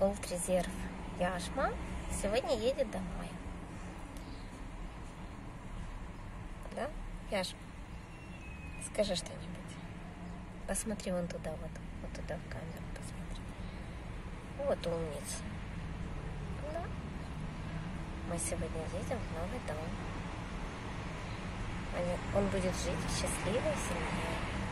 Gold Резерв Яшма сегодня едет домой. Да? Яшма, скажи что-нибудь. Посмотри вон туда, вот туда в камеру посмотри. Вот умница. Да. Мы сегодня едем в новый дом. Он будет жить в счастливой семье.